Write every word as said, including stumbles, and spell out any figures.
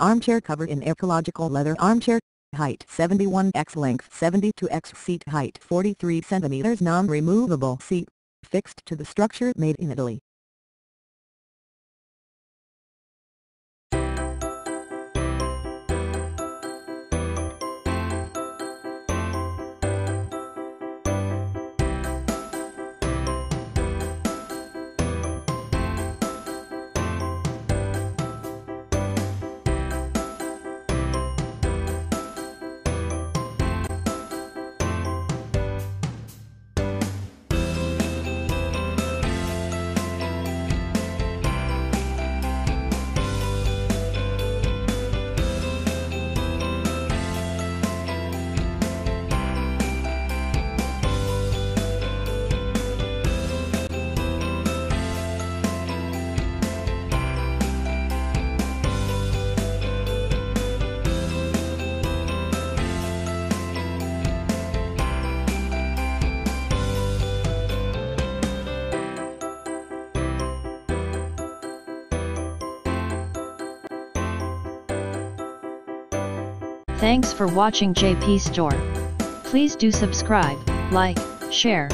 armchair covered in ecological leather armchair. Height seventy-one inches, length seventy-two inches, seat height forty-three centimeters, non-removable seat, fixed to the structure, made in Italy. Thanks for watching J P Store. Please do subscribe, like, share.